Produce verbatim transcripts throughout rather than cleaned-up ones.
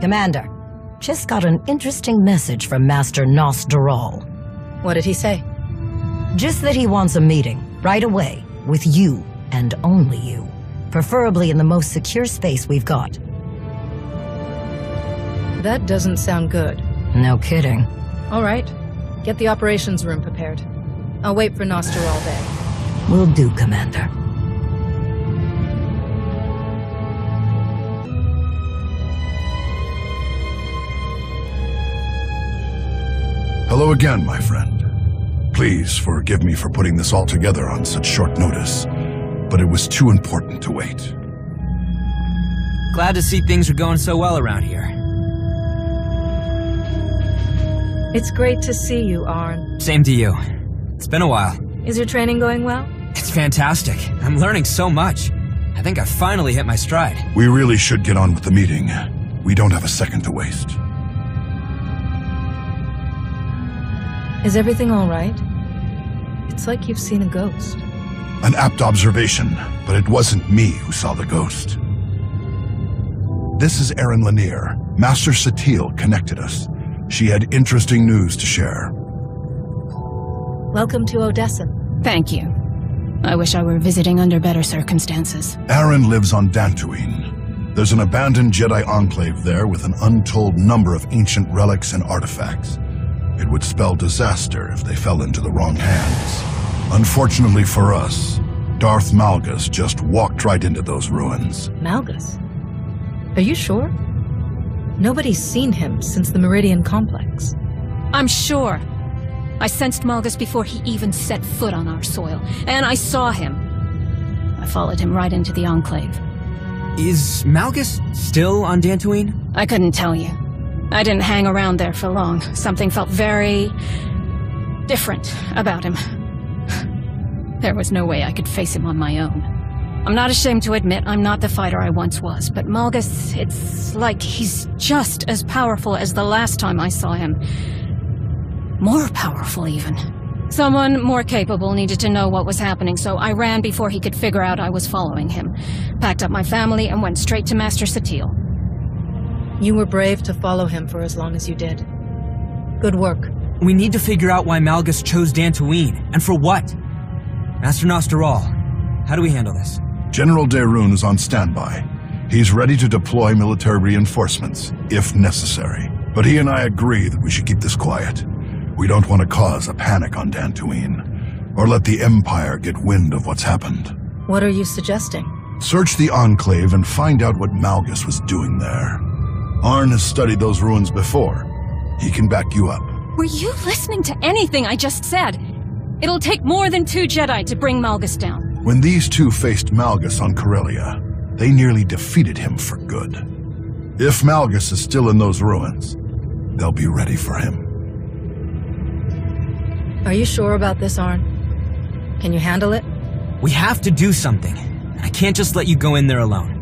Commander, just got an interesting message from Master Gnost-Dural. What did he say? Just that he wants a meeting, right away, with you, and only you. Preferably in the most secure space we've got. That doesn't sound good. No kidding. All right. Get the operations room prepared. I'll wait for Nosterol there. Will do, Commander. Hello again, my friend. Please forgive me for putting this all together on such short notice, but it was too important to wait. Glad to see things are going so well around here. It's great to see you, Arryn. Same to you. It's been a while. Is your training going well? It's fantastic. I'm learning so much. I think I finally hit my stride. We really should get on with the meeting. We don't have a second to waste. Is everything all right? It's like you've seen a ghost. An apt observation, but it wasn't me who saw the ghost. This is Aaron Lanier. Master Satele connected us. She had interesting news to share. Welcome to Odessa. Thank you. I wish I were visiting under better circumstances. Aaron lives on Dantooine. There's an abandoned Jedi enclave there with an untold number of ancient relics and artifacts. It would spell disaster if they fell into the wrong hands. Unfortunately for us, Darth Malgus just walked right into those ruins. Malgus? Are you sure? Nobody's seen him since the Meridian Complex. I'm sure. I sensed Malgus before he even set foot on our soil, and I saw him. I followed him right into the Enclave. Is Malgus still on Dantooine? I couldn't tell you. I didn't hang around there for long. Something felt very different about him. There was no way I could face him on my own. I'm not ashamed to admit I'm not the fighter I once was, but Malgus, it's like he's just as powerful as the last time I saw him. More powerful, even. Someone more capable needed to know what was happening, so I ran before he could figure out I was following him. Packed up my family and went straight to Master Satele. You were brave to follow him for as long as you did. Good work. We need to figure out why Malgus chose Dantooine, and for what? Master Nosterol, how do we handle this? General Daeron is on standby. He's ready to deploy military reinforcements, if necessary. But he and I agree that we should keep this quiet. We don't want to cause a panic on Dantooine, or let the Empire get wind of what's happened. What are you suggesting? Search the Enclave and find out what Malgus was doing there. Arryn has studied those ruins before. He can back you up. Were you listening to anything I just said? It'll take more than two Jedi to bring Malgus down. When these two faced Malgus on Corellia, they nearly defeated him for good. If Malgus is still in those ruins, they'll be ready for him. Are you sure about this, Arryn? Can you handle it? We have to do something. I can't just let you go in there alone.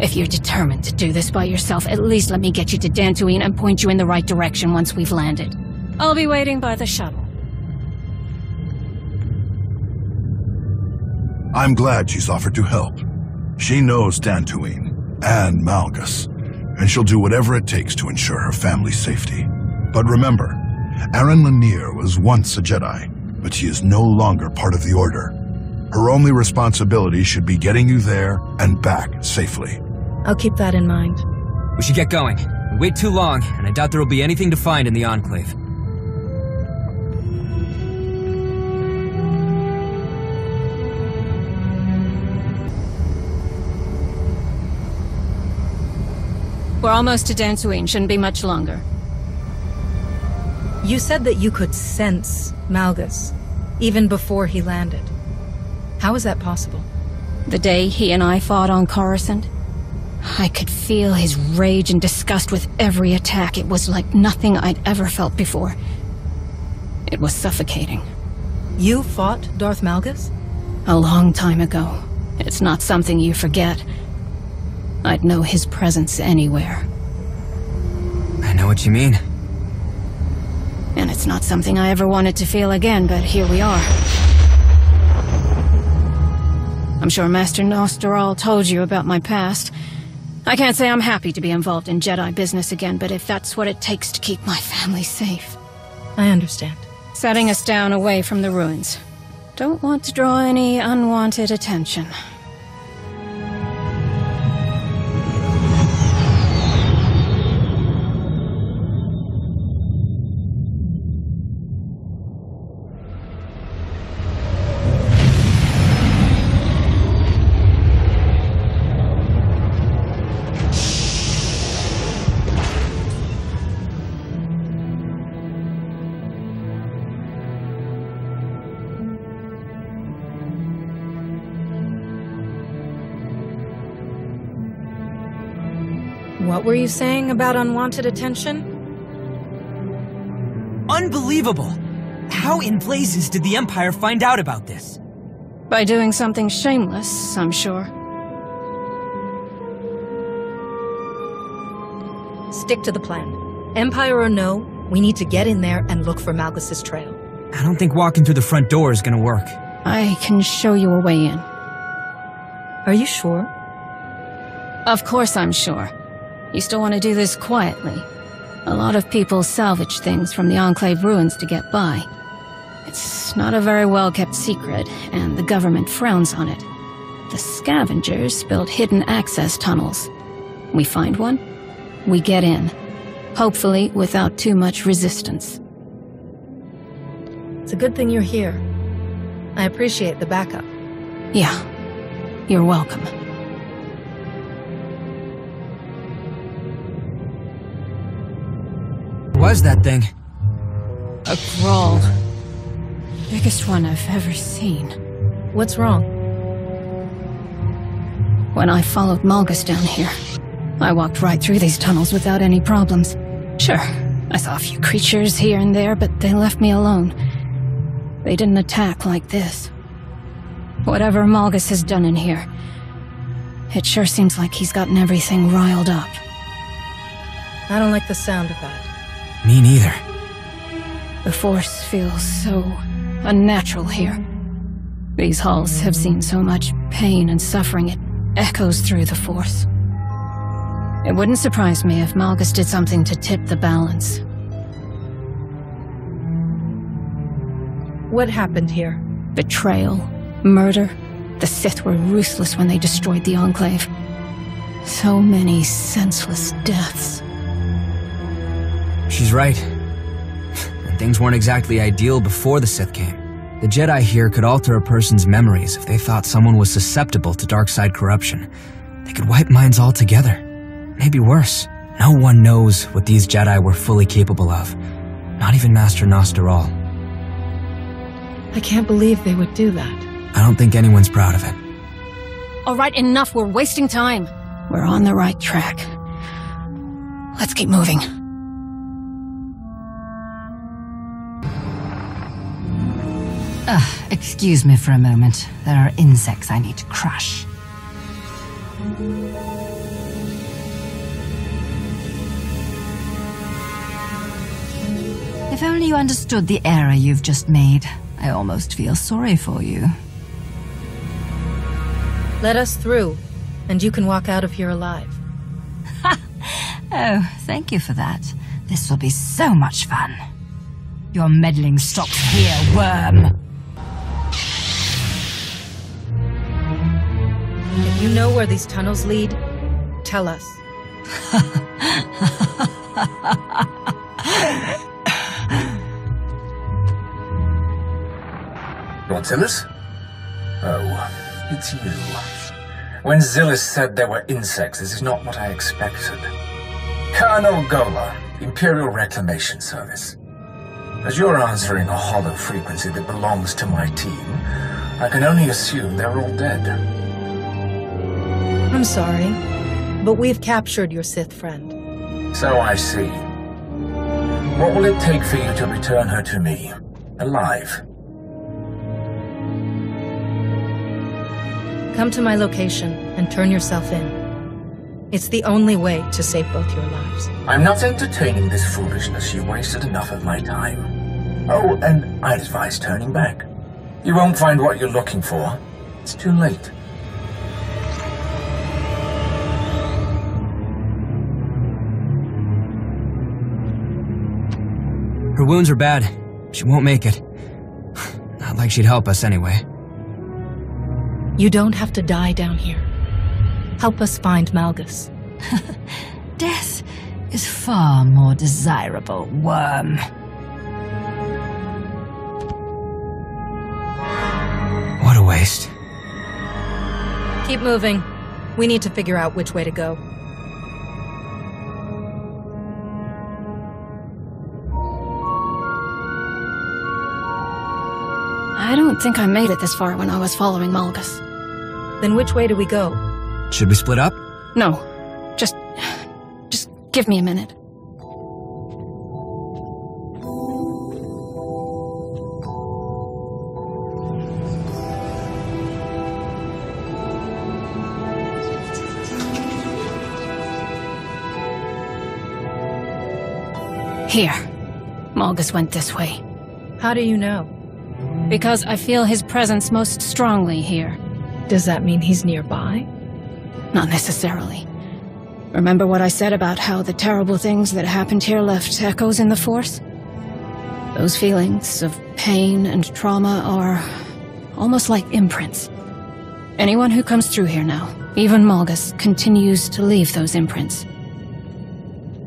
If you're determined to do this by yourself, at least let me get you to Dantooine and point you in the right direction once we've landed. I'll be waiting by the shuttle. I'm glad she's offered to help. She knows Dantooine and Malgus, and she'll do whatever it takes to ensure her family's safety. But remember, Aaron Lanier was once a Jedi, but she is no longer part of the Order. Her only responsibility should be getting you there and back safely. I'll keep that in mind. We should get going. We wait too long, and I doubt there will be anything to find in the Enclave. We're almost to Dantooine. Shouldn't be much longer. You said that you could sense Malgus, even before he landed. How is that possible? The day he and I fought on Coruscant, I could feel his rage and disgust with every attack. It was like nothing I'd ever felt before. It was suffocating. You fought Darth Malgus? A long time ago. It's not something you forget. I'd know his presence anywhere. I know what you mean. And it's not something I ever wanted to feel again, but here we are. I'm sure Master Nosterol told you about my past. I can't say I'm happy to be involved in Jedi business again, but if that's what it takes to keep my family safe... I understand. Setting us down away from the ruins. Don't want to draw any unwanted attention. What were you saying about unwanted attention? Unbelievable! How in blazes did the Empire find out about this? By doing something shameless, I'm sure. Stick to the plan. Empire or no, we need to get in there and look for Malgus's trail. I don't think walking through the front door is gonna work. I can show you a way in. Are you sure? Of course I'm sure. You still want to do this quietly. A lot of people salvage things from the Enclave ruins to get by. It's not a very well-kept secret, and the government frowns on it. The scavengers build hidden access tunnels. We find one, we get in. Hopefully without too much resistance. It's a good thing you're here. I appreciate the backup. Yeah, you're welcome. Was that thing? A crawl. Biggest one I've ever seen. What's wrong? When I followed Malgus down here, I walked right through these tunnels without any problems. Sure, I saw a few creatures here and there, but they left me alone. They didn't attack like this. Whatever Malgus has done in here, it sure seems like he's gotten everything riled up. I don't like the sound of that. Me neither. The Force feels so unnatural here. These halls have seen so much pain and suffering, it echoes through the Force. It wouldn't surprise me if Malgus did something to tip the balance. What happened here? Betrayal, murder. The Sith were ruthless when they destroyed the Enclave. So many senseless deaths. She's right. And things weren't exactly ideal before the Sith came. The Jedi here could alter a person's memories if they thought someone was susceptible to dark side corruption. They could wipe minds altogether. Maybe worse. No one knows what these Jedi were fully capable of. Not even Master Nosterol. I can't believe they would do that. I don't think anyone's proud of it. All right, enough. We're wasting time. We're on the right track. Let's keep moving. Uh, excuse me for a moment. There are insects I need to crush. If only you understood the error you've just made. I almost feel sorry for you. Let us through, and you can walk out of here alive. Ha! Oh, thank you for that. This will be so much fun. Your meddling stops here, worm. If you know where these tunnels lead, tell us. Nautilus? Oh, it's you. When Zillis said there were insects, this is not what I expected. Colonel Gola, Imperial Reclamation Service. As you're answering a hollow frequency that belongs to my team, I can only assume they're all dead. I'm sorry, but we've captured your Sith friend. So I see. What will it take for you to return her to me, alive? Come to my location and turn yourself in. It's the only way to save both your lives. I'm not entertaining this foolishness. You wasted enough of my time. Oh, and I'd advise turning back. You won't find what you're looking for. It's too late. wounds are bad. She won't make it. Not like she'd help us anyway. You don't have to die down here. Help us find Malgus. Death is far more desirable, worm. What a waste. Keep moving. We need to figure out which way to go. I don't think I made it this far when I was following Malgus. Then which way do we go? Should we split up? No. Just... just give me a minute. Here. Malgus went this way. How do you know? Because I feel his presence most strongly here. Does that mean he's nearby? Not necessarily. Remember what I said about how the terrible things that happened here left echoes in the Force? Those feelings of pain and trauma are almost like imprints. Anyone who comes through here now, even Malgus, continues to leave those imprints.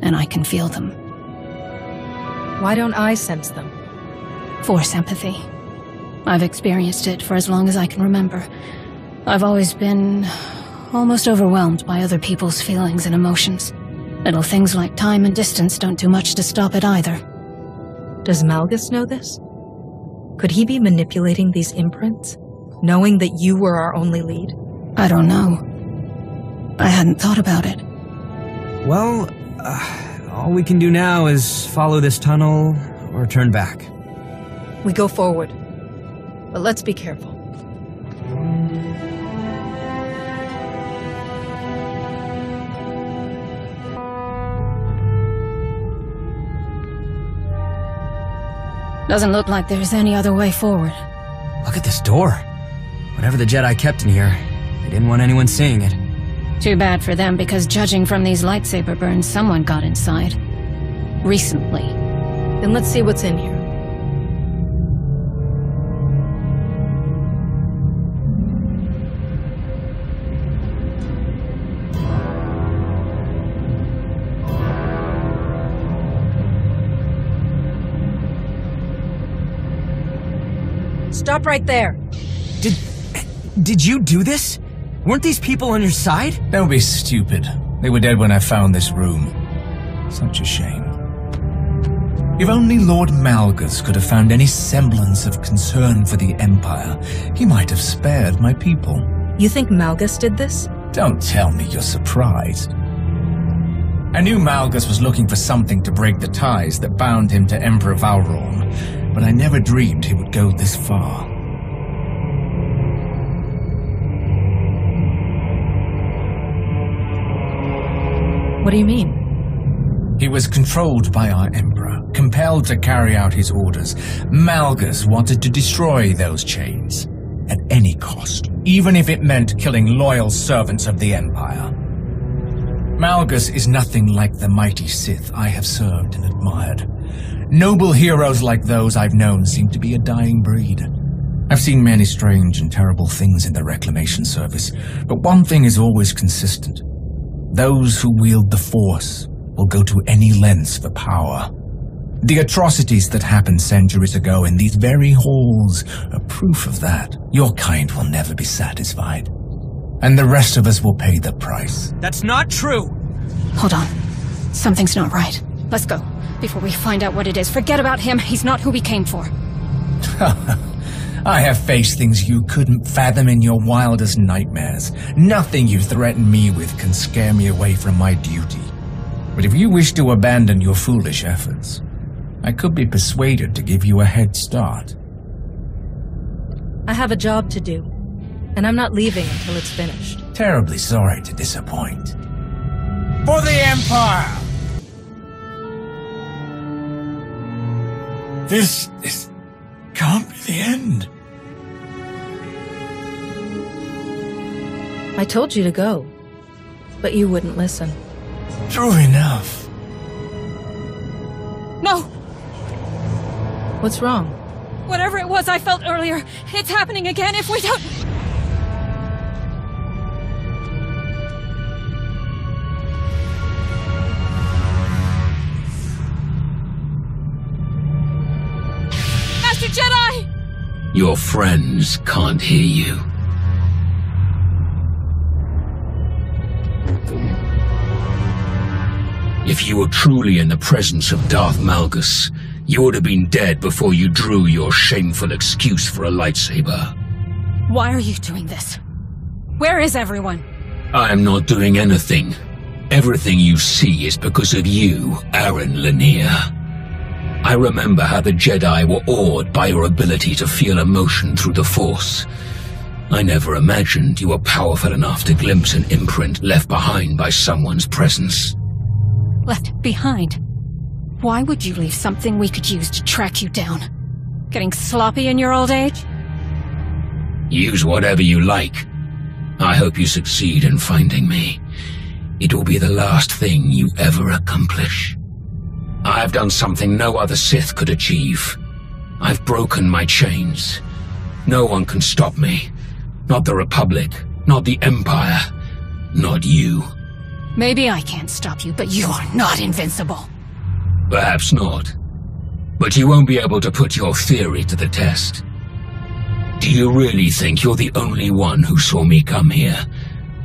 And I can feel them. Why don't I sense them? Force empathy. I've experienced it for as long as I can remember. I've always been almost overwhelmed by other people's feelings and emotions. Little things like time and distance don't do much to stop it either. Does Malgus know this? Could he be manipulating these imprints, knowing that you were our only lead? I don't know. I hadn't thought about it. Well, uh... all we can do now is follow this tunnel, or turn back. We go forward. But let's be careful. Doesn't look like there's any other way forward. Look at this door. Whatever the Jedi kept in here, they didn't want anyone seeing it. Too bad for them, because judging from these lightsaber burns, someone got inside. Recently. Then let's see what's in here. Stop right there! Did... did you do this? Weren't these people on your side? Don't be stupid. They were dead when I found this room. Such a shame. If only Lord Malgus could have found any semblance of concern for the Empire, he might have spared my people. You think Malgus did this? Don't tell me you're surprised. I knew Malgus was looking for something to break the ties that bound him to Emperor Valrorn, but I never dreamed he would go this far. What do you mean? He was controlled by our Emperor, compelled to carry out his orders. Malgus wanted to destroy those chains, at any cost, even if it meant killing loyal servants of the Empire. Malgus is nothing like the mighty Sith I have served and admired. Noble heroes like those I've known seem to be a dying breed. I've seen many strange and terrible things in the Reclamation Service, but one thing is always consistent. Those who wield the Force will go to any lengths for power. The atrocities that happened centuries ago in these very halls are proof of that. Your kind will never be satisfied. And the rest of us will pay the price. That's not true! Hold on. Something's not right. Let's go. Before we find out what it is, forget about him. He's not who we came for. I have faced things you couldn't fathom in your wildest nightmares. Nothing you threaten me with can scare me away from my duty. But if you wish to abandon your foolish efforts, I could be persuaded to give you a head start. I have a job to do, and I'm not leaving until it's finished. Terribly sorry to disappoint. For the Empire! This is... can't be the end. I told you to go, but you wouldn't listen. True enough. No! What's wrong? Whatever it was I felt earlier, it's happening again if we don't... Master Jedi! Your friends can't hear you. If you were truly in the presence of Darth Malgus, you would have been dead before you drew your shameful excuse for a lightsaber. Why are you doing this? Where is everyone? I am not doing anything. Everything you see is because of you, Aaron Lanier. I remember how the Jedi were awed by your ability to feel emotion through the Force. I never imagined you were powerful enough to glimpse an imprint left behind by someone's presence. Left behind? Why would you leave something we could use to track you down? Getting sloppy in your old age? Use whatever you like. I hope you succeed in finding me. It will be the last thing you ever accomplish. I've done something no other Sith could achieve. I've broken my chains. No one can stop me. Not the Republic, not the Empire, not you. Maybe I can't stop you, but you are not invincible. Perhaps not. But you won't be able to put your theory to the test. Do you really think you're the only one who saw me come here?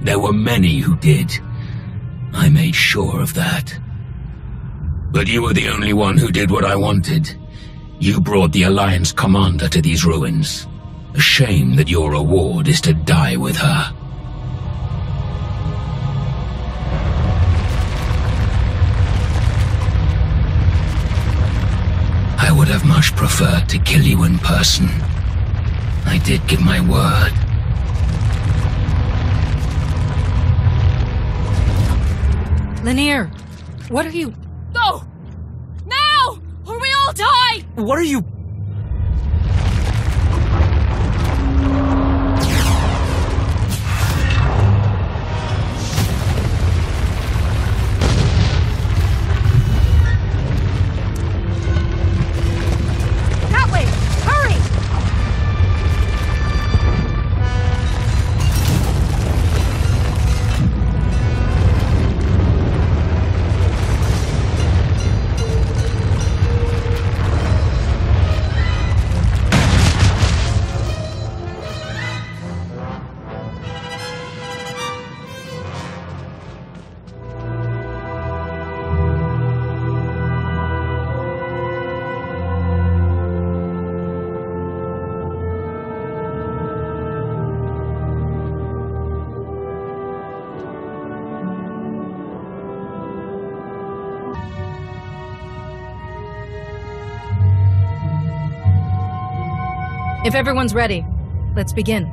There were many who did. I made sure of that. But you were the only one who did what I wanted. You brought the Alliance commander to these ruins. A shame that your reward is to die with her. I would have much preferred to kill you in person. I did give my word. Lanier, what are you... Go! Now! Or we all die! What are you... If everyone's ready, let's begin.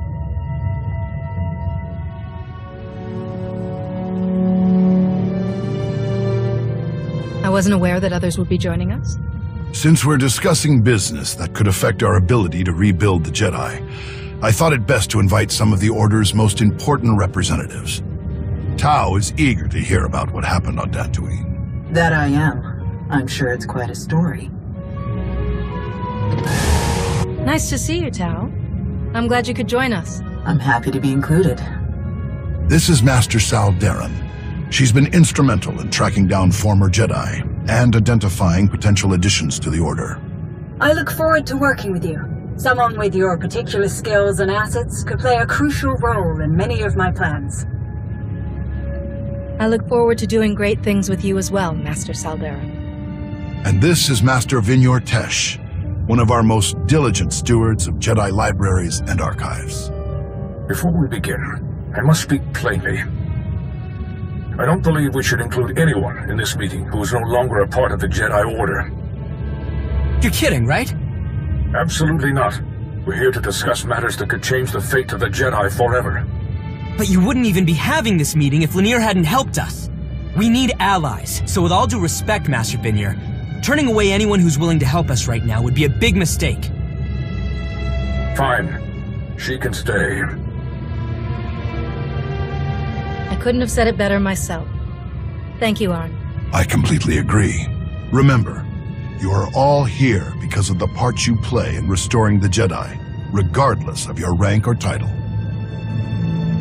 I wasn't aware that others would be joining us. Since we're discussing business that could affect our ability to rebuild the Jedi, I thought it best to invite some of the Order's most important representatives. Tao is eager to hear about what happened on Dantooine. That I am. I'm sure it's quite a story. Nice to see you, Tao. I'm glad you could join us. I'm happy to be included. This is Master Sal-Darin. She's been instrumental in tracking down former Jedi and identifying potential additions to the Order. I look forward to working with you. Someone with your particular skills and assets could play a crucial role in many of my plans. I look forward to doing great things with you as well, Master Sal-Darin. And this is Master Vinn-Yortesh, one of our most diligent stewards of Jedi libraries and archives. Before we begin, I must speak plainly. I don't believe we should include anyone in this meeting who is no longer a part of the Jedi Order. You're kidding, right? Absolutely not. We're here to discuss matters that could change the fate of the Jedi forever. But you wouldn't even be having this meeting if Lanier hadn't helped us. We need allies, so with all due respect, Master Binyer, turning away anyone who's willing to help us right now would be a big mistake. Fine. She can stay. I couldn't have said it better myself. Thank you, Arryn. I completely agree. Remember, You are all here because of the part you play in restoring the Jedi, regardless of your rank or title.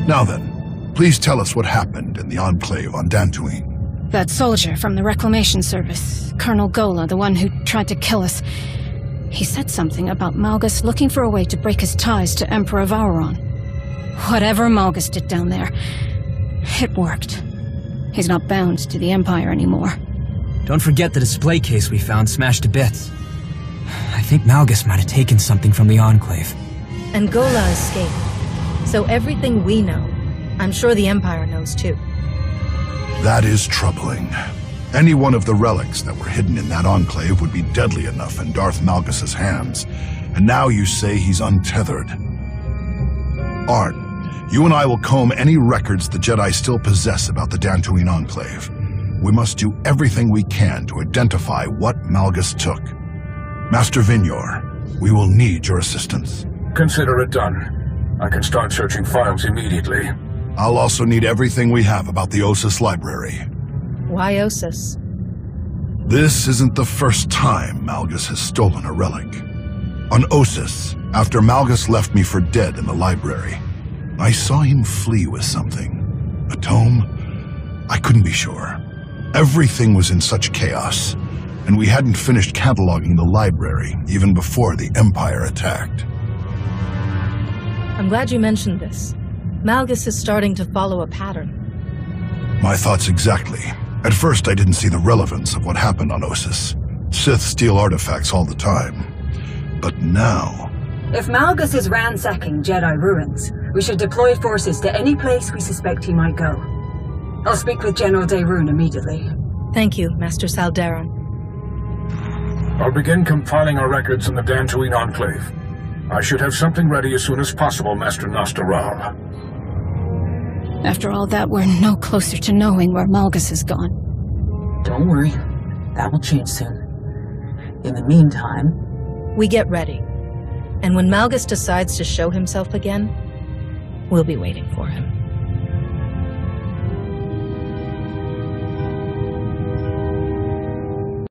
Now then, please tell us what happened in the Enclave on Dantooine. That soldier from the Reclamation Service, Colonel Gola, the one who tried to kill us, he said something about Malgus looking for a way to break his ties to Emperor Valrorn. Whatever Malgus did down there, it worked. He's not bound to the Empire anymore. Don't forget the display case we found smashed to bits. I think Malgus might have taken something from the Enclave. And Gola escaped. So everything we know, I'm sure the Empire knows too. That is troubling. Any one of the relics that were hidden in that Enclave would be deadly enough in Darth Malgus' hands. And now you say he's untethered. Arryn, you and I will comb any records the Jedi still possess about the Dantooine Enclave. We must do everything we can to identify what Malgus took. Master Vinyar, we will need your assistance. Consider it done. I can start searching files immediately. I'll also need everything we have about the Ossus library. Why Ossus? This isn't the first time Malgus has stolen a relic. On Ossus, after Malgus left me for dead in the library, I saw him flee with something. A tome? I couldn't be sure. Everything was in such chaos, and we hadn't finished cataloging the library even before the Empire attacked. I'm glad you mentioned this. Malgus is starting to follow a pattern. My thoughts exactly. At first I didn't see the relevance of what happened on Ossus. Sith steal artifacts all the time. But now... If Malgus is ransacking Jedi ruins, we should deploy forces to any place we suspect he might go. I'll speak with General Daeron immediately. Thank you, Master Sal-Darin. I'll begin compiling our records in the Dantooine Enclave. I should have something ready as soon as possible, Master Nosterol. After all that, we're no closer to knowing where Malgus has gone. Don't worry. That will change soon. In the meantime... We get ready. And when Malgus decides to show himself again, we'll be waiting for him.